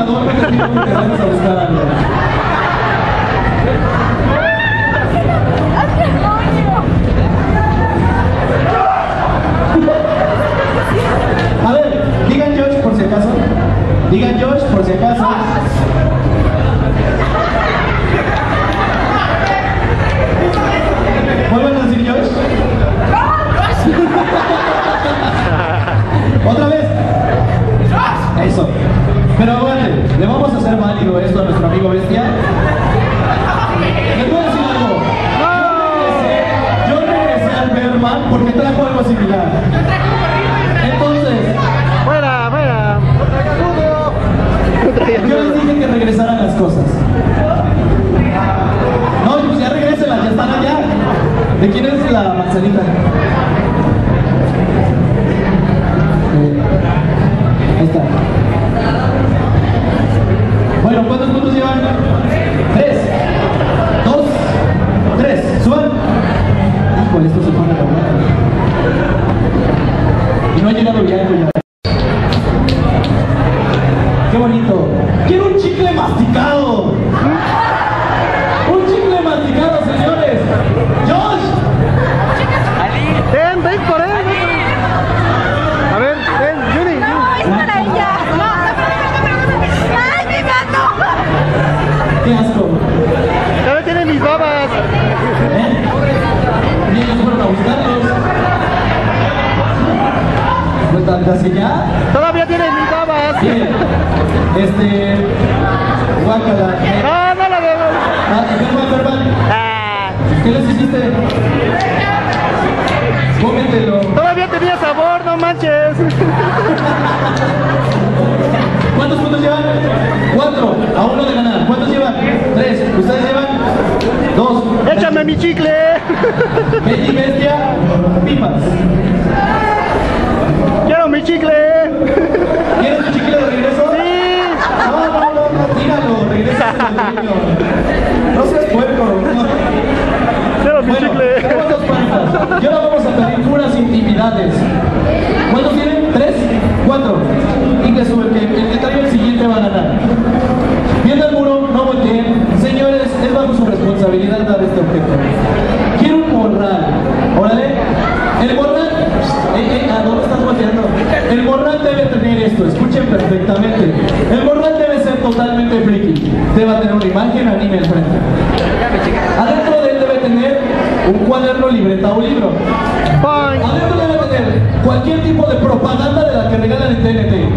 a dónde tenemos que darnos a buscar a Lola. A ver, digan Josh por si acaso. Digan Josh por si acaso. ¿Vuelven a decir Josh? ¡Otra vez! Eso. Pero bueno, le vamos a hacer válido esto a nuestro amigo Bestia. ¿Les puedo decir algo? Yo regresé al Berman porque trajo algo similar. Entonces... ¡Fuera, fuera! Yo les dije que regresaran las cosas. No, pues ya regrésenlas, ya están allá. ¿De quién es la manzanita? Ahí está. Bueno, ¿cuántos puntos llevan? 3, 2, 3, suban. Híjole, esto se pone la... Y no ha llegado ya. ¡Qué bonito! ¡Quiero un chicle masticado! ¡Un chicle masticado, señores! ¡Josh! ¡Ven, ven por él! A ver, ven, Juni. No, es para ella. ¡Ay, mi gato! ¡Qué asco! ¡Ya me tienen mis babas! ¿Eh? ¿Y ellos fueron a buscarlos? ¿No tantas y ya? ¡Todavía tienen mis babas! Bien. Guácala. ¡No, no la veo! ¿Qué les hiciste? Cómetelo. Todavía tenía sabor, no manches. ¿Cuántos puntos llevan? 4, a 1 de ganar. ¿Cuántos llevan? 3, ¿ustedes llevan? 2. ¡Échame mi chicle! Belly Bestia, pipas. ¡Quiero mi chicle! ¿Quieres tu chicle de regreso? ¡Sí! No, tíralo, regresa. No seas puerco. ¡Quiero mi chicle! Y ahora vamos a pedir puras intimidades. ¿Cuántos tienen? 3, 4. Y que sube, el que traiga el siguiente va a ganar. Viendo el muro, no volteen. Señores, es bajo su responsabilidad dar este objeto. Quiero un morral. Órale. El morral. ¿A dónde estás volteando? El morral debe tener esto, escuchen perfectamente. El morral debe ser totalmente friki. Debe tener una imagen anime al frente. Adentro de él debe tener un cuaderno, libreta o libro. Adentro debe tener cualquier tipo de propaganda de la que regalan en TNT.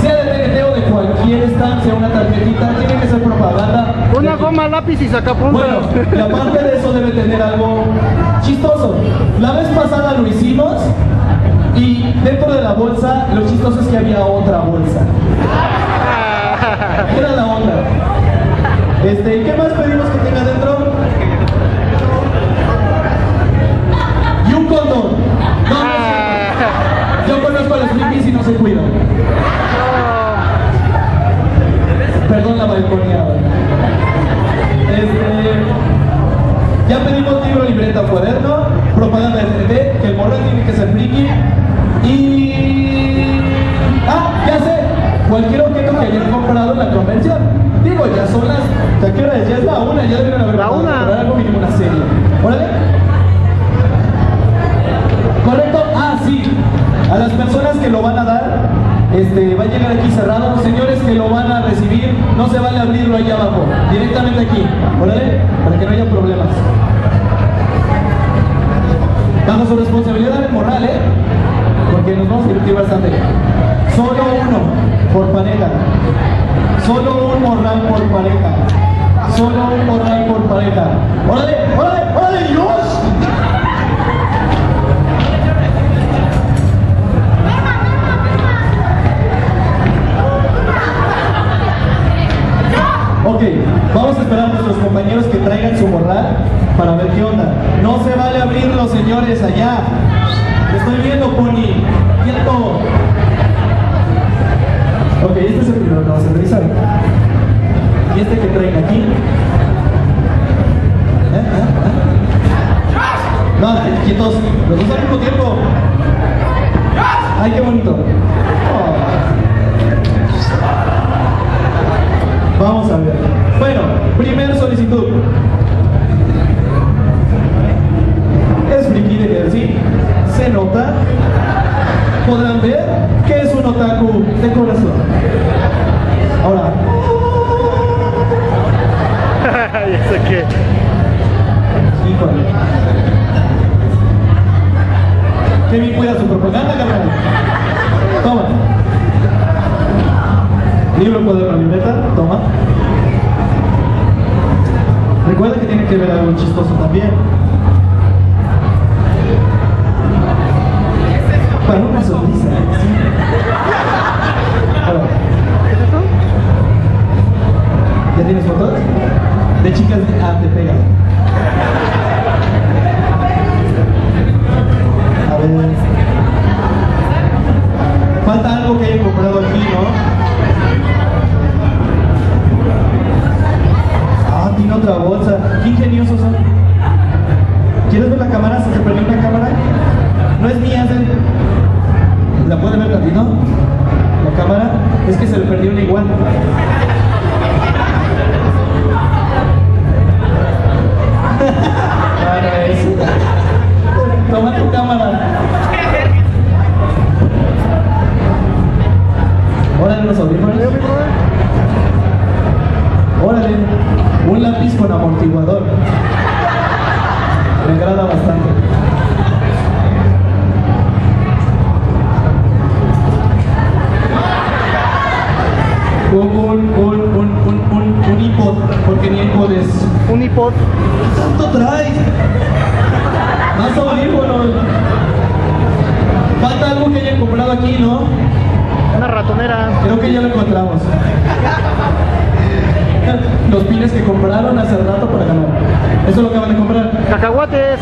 Sea de TNT o de cualquier estancia, una tarjetita, tiene que ser propaganda. Una goma, lápiz y sacapuntas. Bueno, y aparte de eso debe tener algo chistoso. La vez pasada lo hicimos y dentro de la bolsa, lo chistoso es que había otra bolsa. Era la onda. ¿Qué más pedimos que tenga dentro? Condón. No, no, yo conozco a los frikis y no se cuidan. Perdón la balconía. Ya pedimos libro, libreta, cuaderno, propaganda de TNT, que el morro tiene que ser friki. Y... ¡ah! Ya sé, cualquier objeto que hayan comprado en la convención. Digo, ya son las... ¿a qué hora es? Ya es la 1, ya deben haber comprado algo mínimo, una serie. Órale. ¿Correcto? Ah, sí. A las personas que lo van a dar, va a llegar aquí cerrado. Señores que lo van a recibir, no se vale abrirlo allá abajo. Directamente aquí. ¿Órale? Para que no haya problemas. Bajo su responsabilidad el morral, ¿eh? Porque nos vamos a divertir bastante. Solo uno por pareja. Solo un morral por pareja. Solo un morral por pareja. ¡Órale! ¡Órale! ¡Órale! ¡Dios! Ok, vamos a esperar a nuestros compañeros que traigan su morral para ver qué onda. No se vale abrirlo, señores, allá. Te estoy viendo, Pony. Quieto. Ok, este es el primero que vamos a revisar. Y este que traen aquí. ver qué es un otaku de corazón. Ahora. Ya sé qué. Híjole. Qué bien cuida su propaganda, cabrón. Toma. Libro, cuaderno, libreta. Toma. Recuerda que tiene que ver algo chistoso también. Para una sonrisa, ¿sí? ¿Ya tienes fotos? De chicas de te pegan. A ver. Falta algo que haya comprado aquí, ¿no? Ah, tiene otra bolsa. Qué ingeniosos son. ¿Quieres ver la cámara? ¿Se te perdió una cámara? No es mía, ¿sí? ¿La pueden ver platino? La cámara. Es que se le perdió una igual. Toma tu cámara. Órale, los audífonos. Órale, un lápiz con amortiguador. Me agrada bastante. Un iPod, porque ni iPod es. Un iPod. ¿Qué tanto traes? Más audífonos. Falta algo que hayan comprado aquí, ¿no? Una ratonera. Creo que ya lo encontramos. Los pines que compraron hace rato para ganar. Eso es lo que van a comprar. ¡Cacahuates!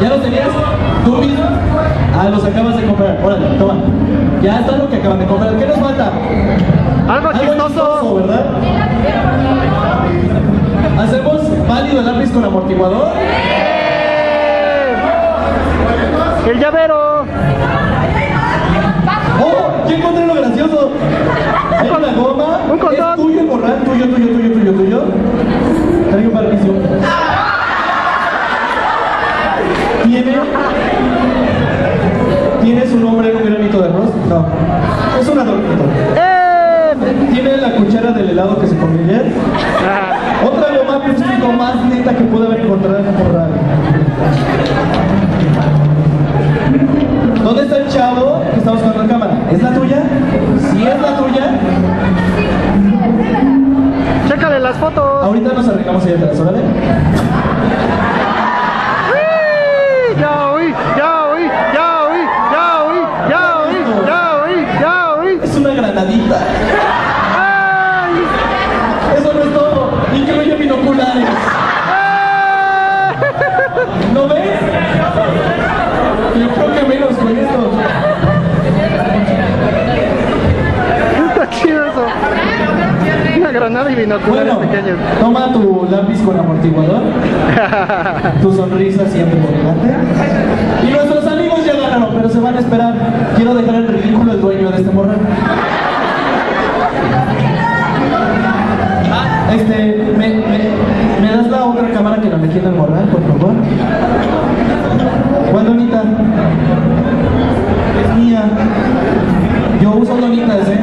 ¿Ya los tenías? ¿Tú mismo? Ah, los acabas de comprar. Órale, toma. Ya está lo que acaban de comprar. ¿Qué nos falta? Algo chistoso, ¿verdad? ¿Hacemos válido el lápiz con amortiguador? ¡El llavero! ¡Oh! ¡Ya encontré lo gracioso! ¿Hay una goma? ¿Un condón? ¿Es tuyo el borrán? ¿Tuyo? Traigo un barbicio. ¿Tienes un hombre en un granito de arroz? No. Es un adornito. ¿Tiene la cuchara del helado que se comió ayer? Otra goma pichico más neta que pude haber encontrado en el borrán. ¿Dónde está el chavo que está buscando la cámara? ¿Es la tuya? ¿Sí es la tuya? ¡Chécale las fotos! Ahorita nos arreglamos ahí atrás, ¿vale? ¡Ya oí! Es una granadita. ¡Ay! Eso no es todo. Incluye binoculares. ¿Lo ves? Yo creo que menos con esto. Está chido eso. Una granada y binoculares pequeños. Toma tu lápiz con amortiguador. Tu sonrisa siempre por delante. Y nuestros amigos ya ganaron, pero se van a esperar. Quiero dejar el ridículo el dueño de este morral. ¿Me das la otra cámara que no me quiera el morral, por favor? ¿Cuál donita? Es mía. Yo uso donitas, ¿eh?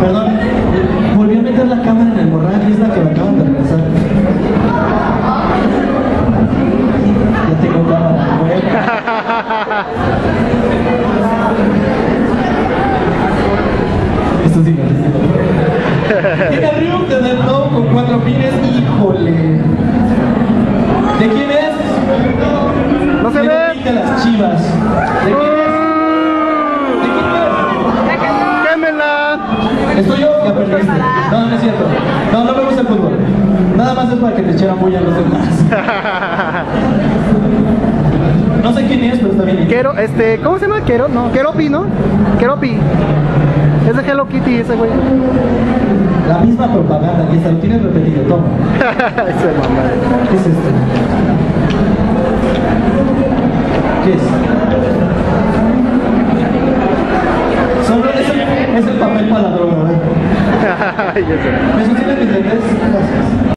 Perdón. Volví a meter la cámara en el borracho y es la que me acaban de regresar. Ya tengo cámara. Esto es divertido. Tiene arriba un tenerlo con 4 pines. ¡Híjole! ¿De quién es? ¡No se ve! De las Chivas. ¿De quién es? ¡Quémela! ¿Estoy yo? Ya perdiste. No, no es cierto. No, no me gusta el fútbol. Nada más es para que te echaran bulla los demás. No sé quién es, pero está bien. Quero, ¿cómo se llama? Quero, no. Queropi, ¿no? Queropi. Es de Hello Kitty ese güey. La misma propaganda, y hasta lo tienes repetido, toma. ¿Qué es esto? ¿Qué es? Solo es el papel para la droga, ¿verdad? ¿Me sostienen mis lentes? Gracias.